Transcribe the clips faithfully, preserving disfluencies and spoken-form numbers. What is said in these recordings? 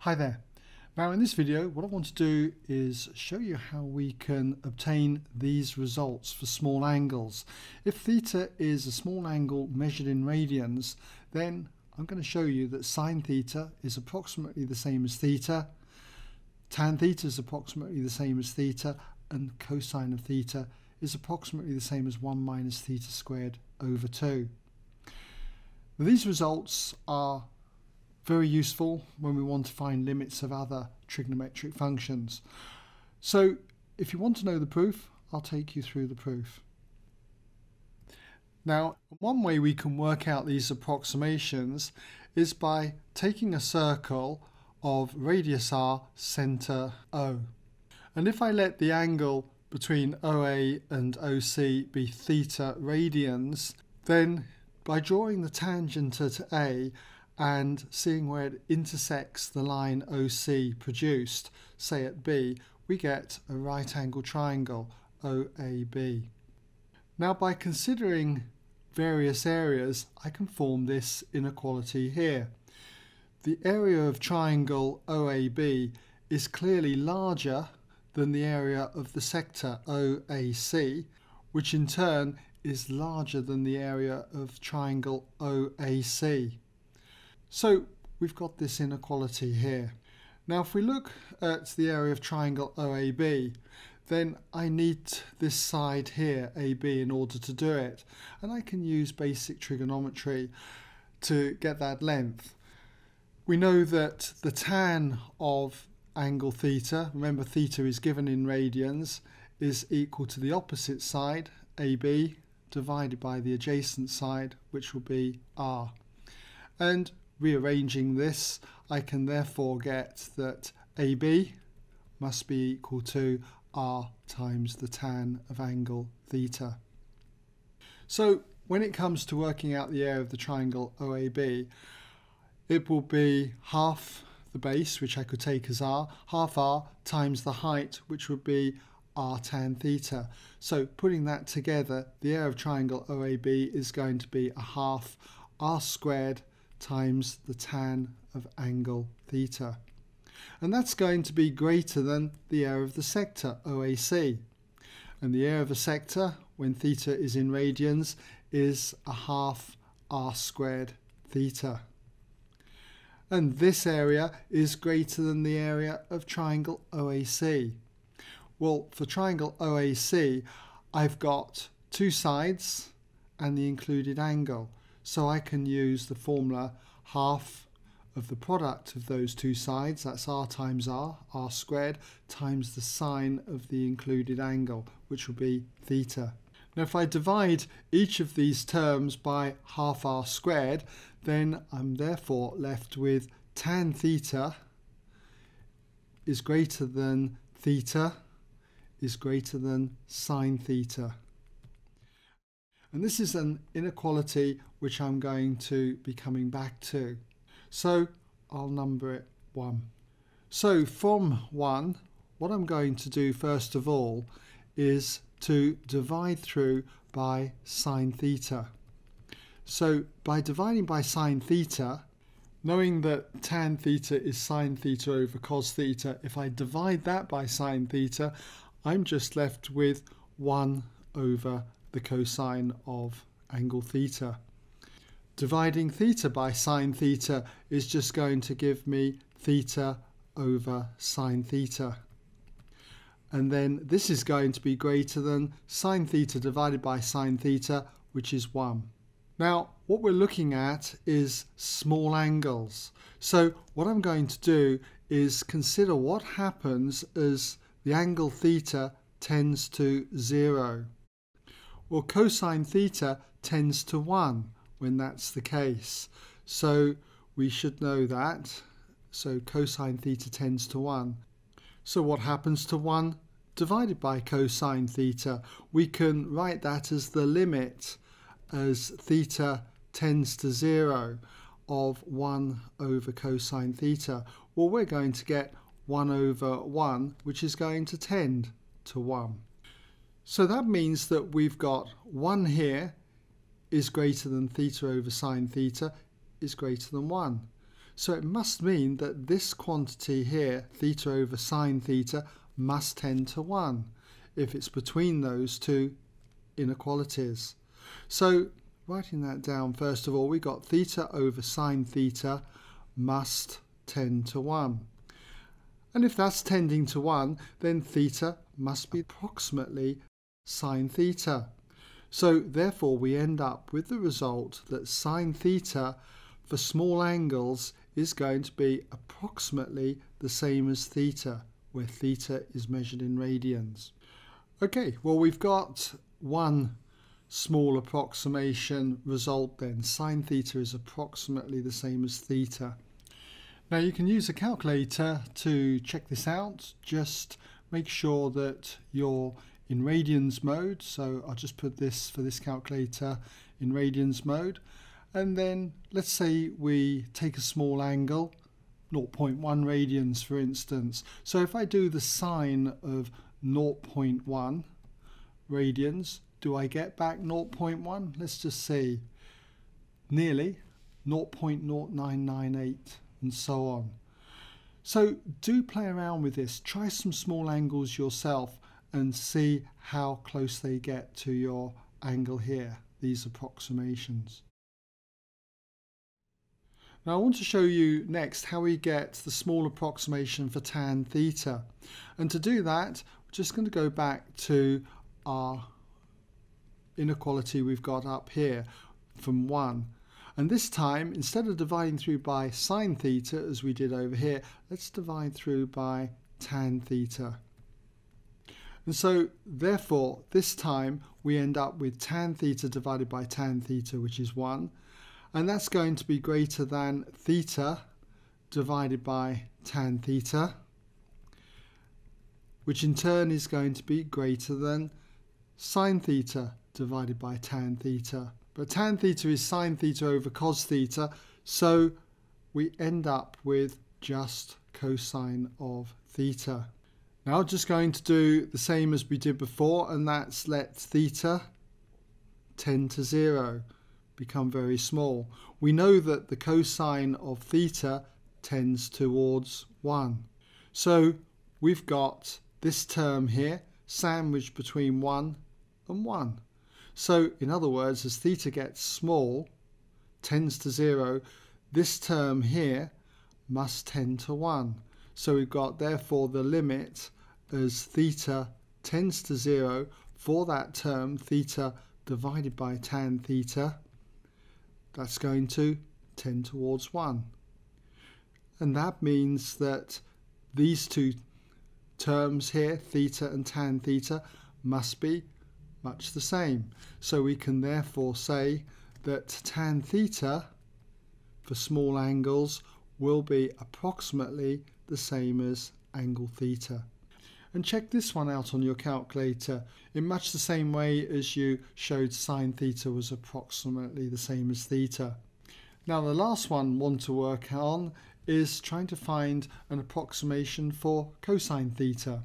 Hi there. Now in this video what I want to do is show you how we can obtain these results for small angles. If theta is a small angle measured in radians, then I'm going to show you that sine theta is approximately the same as theta, tan theta is approximately the same as theta, and cosine of theta is approximately the same as one minus theta squared over two. Now, these results are very useful when we want to find limits of other trigonometric functions. So if you want to know the proof, I'll take you through the proof. Now, one way we can work out these approximations is by taking a circle of radius r, centre O. And if I let the angle between O A and O C be theta radians, then by drawing the tangent to A, and seeing where it intersects the line O C produced, say at B, we get a right angle triangle O A B. Now by considering various areas, I can form this inequality here. The area of triangle O A B is clearly larger than the area of the sector O A C, which in turn is larger than the area of triangle O A C. So we've got this inequality here. Now if we look at the area of triangle O A B, then I need this side here, A B, in order to do it. And I can use basic trigonometry to get that length. We know that the tan of angle theta, remember theta is given in radians, is equal to the opposite side, A B, divided by the adjacent side, which will be R. And rearranging this, I can therefore get that A B must be equal to R times the tan of angle theta. So when it comes to working out the area of the triangle O A B, it will be half the base, which I could take as R, half R times the height, which would be R tan theta. So putting that together, the area of triangle O A B is going to be a half R squared times the tan of angle theta. And that's going to be greater than the area of the sector O A C. And the area of a sector, when theta is in radians, is a half r squared theta. And this area is greater than the area of triangle O A C. Well, for triangle O A C, I've got two sides and the included angle. So I can use the formula half of the product of those two sides, that's r times r, r squared, times the sine of the included angle, which will be theta. Now if I divide each of these terms by half r squared, then I'm therefore left with tan theta is greater than theta is greater than sine theta. And this is an inequality which I'm going to be coming back to. So I'll number it one. So from one, what I'm going to do first of all is to divide through by sine theta. So by dividing by sine theta, knowing that tan theta is sine theta over cos theta, if I divide that by sine theta, I'm just left with one over the cosine of angle theta. Dividing theta by sine theta is just going to give me theta over sine theta. And then this is going to be greater than sine theta divided by sine theta, which is one. Now what we're looking at is small angles. So what I'm going to do is consider what happens as the angle theta tends to zero. Well, cosine theta tends to one when that's the case. So we should know that. So cosine theta tends to one. So what happens to one divided by cosine theta? We can write that as the limit as theta tends to zero of one over cosine theta. Well, we're going to get one over one, which is going to tend to one. So that means that we've got one here is greater than theta over sine theta is greater than one. So it must mean that this quantity here, theta over sine theta, must tend to one if it's between those two inequalities. So writing that down, first of all, we got theta over sine theta must tend to one. And if that's tending to one, then theta must be approximately sine theta. So therefore we end up with the result that sine theta for small angles is going to be approximately the same as theta, where theta is measured in radians. Okay, well, we've got one small approximation result then. Sine theta is approximately the same as theta. Now you can use a calculator to check this out. Just make sure that you're in radians mode. So I'll just put this for this calculator in radians mode. And then let's say we take a small angle, zero point one radians for instance. So if I do the sine of zero point one radians, do I get back zero point one? Let's just see. Nearly zero point zero nine nine eight. And so on. So do play around with this. Try some small angles yourself and see how close they get to your angle here, these approximations. Now I want to show you next how we get the small approximation for tan theta. And to do that, we're just going to go back to our inequality we've got up here from one. And this time, instead of dividing through by sine theta, as we did over here, let's divide through by tan theta. And so, therefore, this time we end up with tan theta divided by tan theta, which is one. And that's going to be greater than theta divided by tan theta, which in turn is going to be greater than sine theta divided by tan theta. But tan theta is sine theta over cos theta, so we end up with just cosine of theta. Now I'm just going to do the same as we did before, and that's let theta tend to zero, become very small. We know that the cosine of theta tends towards one. So we've got this term here sandwiched between one and one. So, in other words, as theta gets small, tends to zero, this term here must tend to one. So we've got, therefore, the limit as theta tends to zero for that term, theta divided by tan theta, that's going to tend towards one. And that means that these two terms here, theta and tan theta, must be much the same. So we can therefore say that tan theta for small angles will be approximately the same as angle theta. And check this one out on your calculator in much the same way as you showed sine theta was approximately the same as theta. Now the last one I want to work on is trying to find an approximation for cosine theta.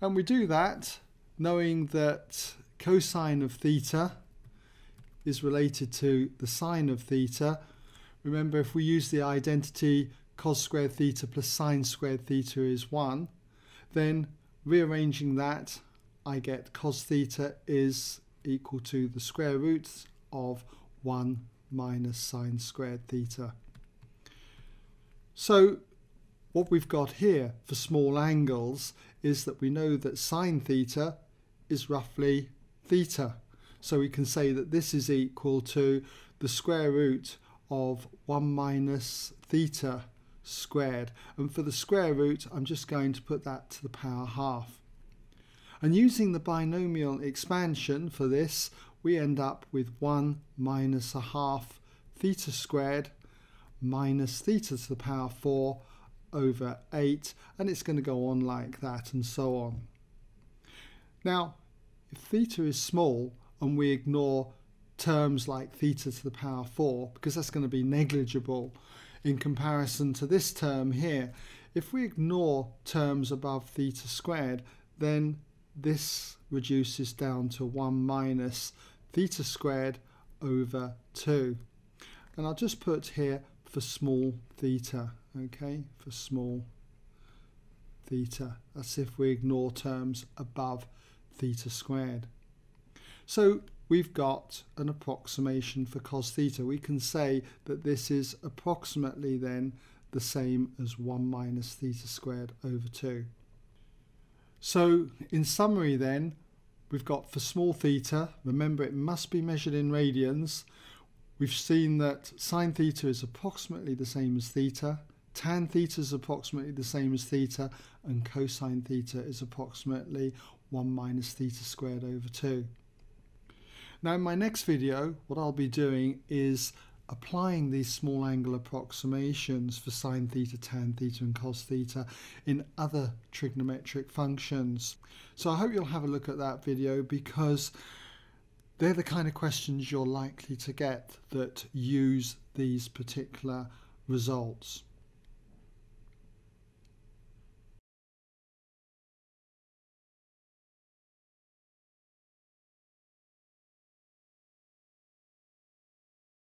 And we do that knowing that cosine of theta is related to the sine of theta. Remember, if we use the identity cos squared theta plus sine squared theta is one, then rearranging that, I get cos theta is equal to the square root of one minus sine squared theta. So what we've got here for small angles is that we know that sine theta is roughly theta. So we can say that this is equal to the square root of one minus theta squared. And for the square root, I'm just going to put that to the power half. And using the binomial expansion for this, we end up with one minus a half theta squared minus theta to the power four over eight, and it's going to go on like that and so on. Now, if theta is small and we ignore terms like theta to the power four, because that's going to be negligible in comparison to this term here, if we ignore terms above theta squared, then this reduces down to one minus theta squared over two. And I'll just put here for small theta, okay, for small theta. That's if we ignore terms above theta squared. So we've got an approximation for cos theta. We can say that this is approximately then the same as one minus theta squared over two. So in summary then, we've got for small theta, remember it must be measured in radians. We've seen that sine theta is approximately the same as theta, tan theta is approximately the same as theta, and cosine theta is approximately one minus theta squared over two. Now in my next video, what I'll be doing is applying these small angle approximations for sine theta, tan theta and cos theta in other trigonometric functions. So I hope you'll have a look at that video, because they're the kind of questions you're likely to get that use these particular results.